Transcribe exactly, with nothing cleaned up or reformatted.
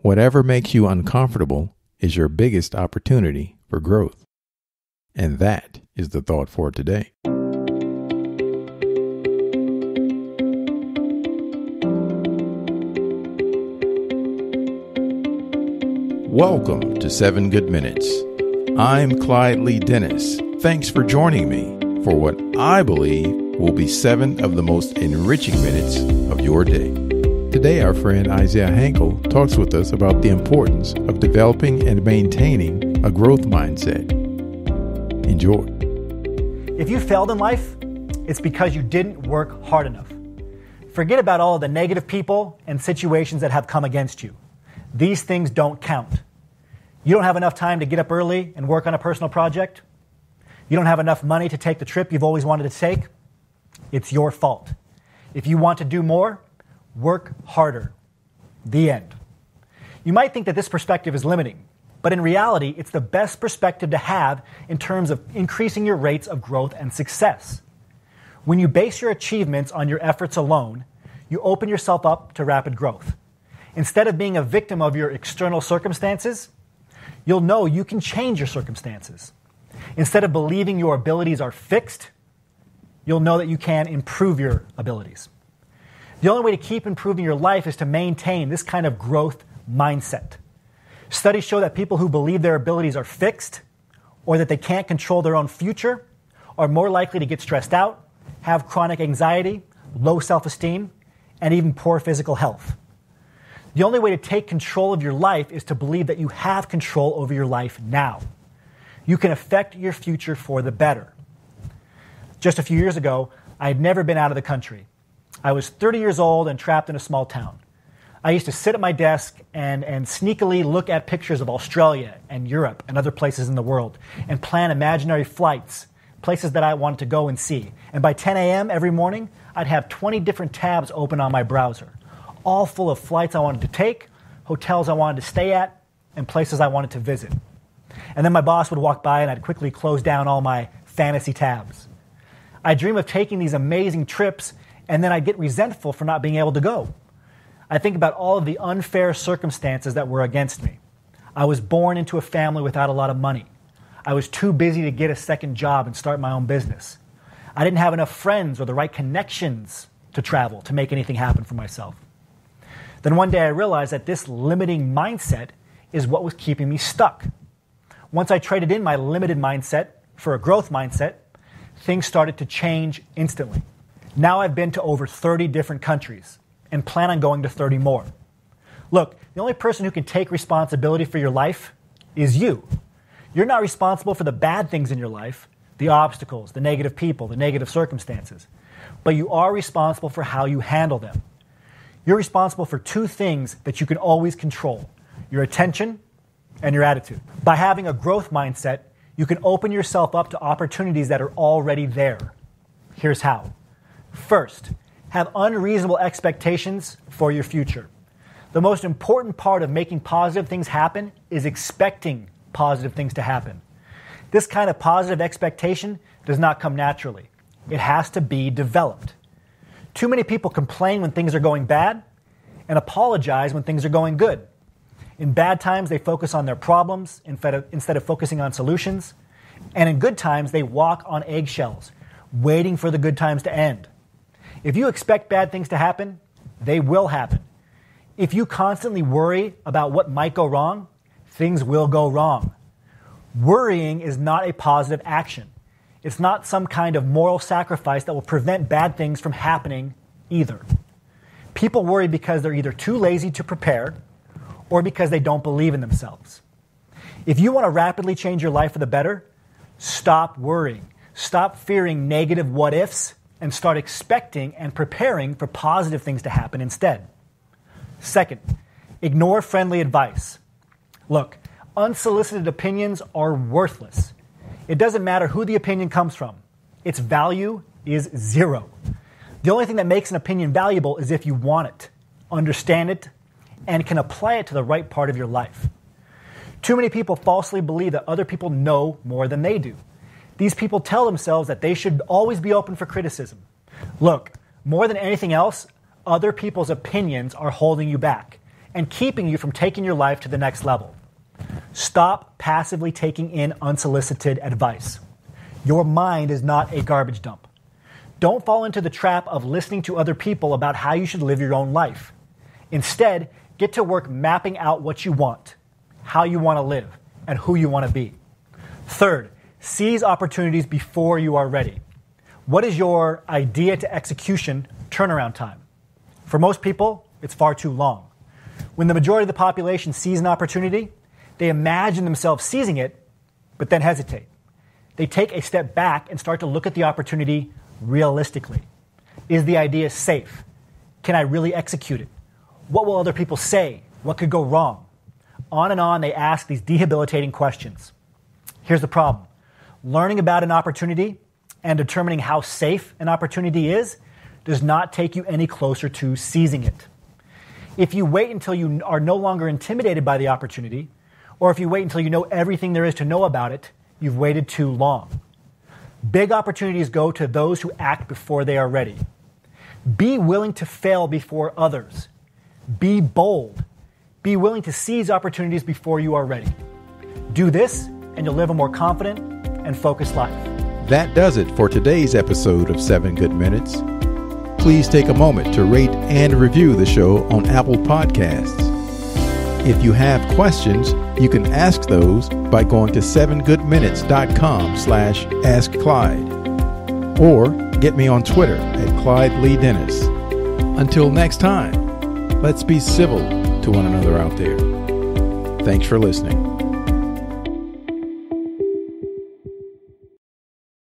Whatever makes you uncomfortable is your biggest opportunity for growth. And that is the thought for today. Welcome to seven Good Minutes. I'm Clyde Lee Dennis. Thanks for joining me for what I believe will be seven of the most enriching minutes of your day. Today, our friend Isaiah Hankel talks with us about the importance of developing and maintaining a growth mindset. Enjoy. If you failed in life, it's because you didn't work hard enough. Forget about all the negative people and situations that have come against you. These things don't count. You don't have enough time to get up early and work on a personal project. You don't have enough money to take the trip you've always wanted to take. It's your fault. If you want to do more, work harder. The end. You might think that this perspective is limiting, but in reality, it's the best perspective to have in terms of increasing your rates of growth and success. When you base your achievements on your efforts alone, you open yourself up to rapid growth. Instead of being a victim of your external circumstances, you'll know you can change your circumstances. Instead of believing your abilities are fixed, you'll know that you can improve your abilities. The only way to keep improving your life is to maintain this kind of growth mindset. Studies show that people who believe their abilities are fixed or that they can't control their own future are more likely to get stressed out, have chronic anxiety, low self-esteem, and even poor physical health. The only way to take control of your life is to believe that you have control over your life now. You can affect your future for the better. Just a few years ago, I had never been out of the country. I was thirty years old and trapped in a small town. I used to sit at my desk and, and sneakily look at pictures of Australia and Europe and other places in the world and plan imaginary flights, places that I wanted to go and see. And by ten a.m. every morning, I'd have twenty different tabs open on my browser, all full of flights I wanted to take, hotels I wanted to stay at, and places I wanted to visit. And then my boss would walk by and I'd quickly close down all my fantasy tabs. I dream of taking these amazing trips and then I'd get resentful for not being able to go. I think about all of the unfair circumstances that were against me. I was born into a family without a lot of money. I was too busy to get a second job and start my own business. I didn't have enough friends or the right connections to travel to make anything happen for myself. Then one day I realized that this limiting mindset is what was keeping me stuck. Once I traded in my limited mindset for a growth mindset, things started to change instantly. Now I've been to over thirty different countries and plan on going to thirty more. Look, the only person who can take responsibility for your life is you. You're not responsible for the bad things in your life, the obstacles, the negative people, the negative circumstances, but you are responsible for how you handle them. You're responsible for two things that you can always control: your attention and your attitude. By having a growth mindset, you can open yourself up to opportunities that are already there. Here's how. First, have unreasonable expectations for your future. The most important part of making positive things happen is expecting positive things to happen. This kind of positive expectation does not come naturally. It has to be developed. Too many people complain when things are going bad and apologize when things are going good. In bad times, they focus on their problems instead of, instead of focusing on solutions. And in good times, they walk on eggshells, waiting for the good times to end. If you expect bad things to happen, they will happen. If you constantly worry about what might go wrong, things will go wrong. Worrying is not a positive action. It's not some kind of moral sacrifice that will prevent bad things from happening either. People worry because they're either too lazy to prepare or because they don't believe in themselves. If you want to rapidly change your life for the better, stop worrying. Stop fearing negative what-ifs and start expecting and preparing for positive things to happen instead. Second, ignore friendly advice. Look, unsolicited opinions are worthless. It doesn't matter who the opinion comes from. Its value is zero. The only thing that makes an opinion valuable is if you want it, understand it, and can apply it to the right part of your life. Too many people falsely believe that other people know more than they do. These people tell themselves that they should always be open for criticism. Look, more than anything else, other people's opinions are holding you back, and keeping you from taking your life to the next level. Stop passively taking in unsolicited advice. Your mind is not a garbage dump. Don't fall into the trap of listening to other people about how you should live your own life. Instead, get to work mapping out what you want, how you want to live, and who you want to be. Third, seize opportunities before you are ready. What is your idea to execution turnaround time? For most people, it's far too long. When the majority of the population sees an opportunity, they imagine themselves seizing it, but then hesitate. They take a step back and start to look at the opportunity realistically. Is the idea safe? Can I really execute it? What will other people say? What could go wrong? On and on, they ask these debilitating questions. Here's the problem. Learning about an opportunity and determining how safe an opportunity is does not take you any closer to seizing it. If you wait until you are no longer intimidated by the opportunity, or if you wait until you know everything there is to know about it, you've waited too long. Big opportunities go to those who act before they are ready. Be willing to fail before others. Be bold. Be willing to seize opportunities before you are ready. Do this, and you'll live a more confident and focused life. That does it for today's episode of seven Good Minutes. Please take a moment to rate and review the show on Apple Podcasts. If you have questions, you can ask those by going to seven good minutes dot com slash ask Clyde, or get me on Twitter at Clyde Lee Dennis. Until next time, let's be civil to one another out there. Thanks for listening.